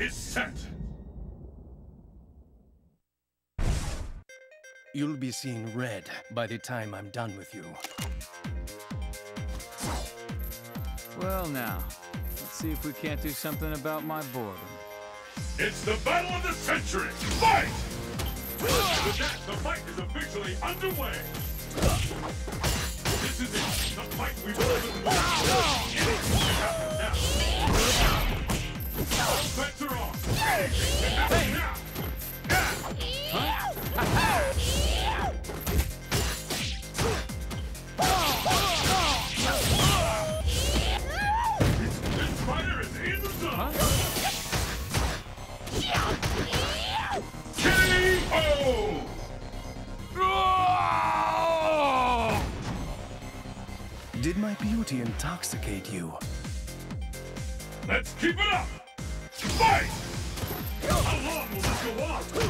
is set. You'll be seeing red by the time I'm done with you. Well now, let's see if we can't do something about my boredom. It's the battle of the century! Fight! The fight is officially underway! This is it! The fight we've Did my beauty intoxicate you? Let's keep it up! Fight! How long will this go on?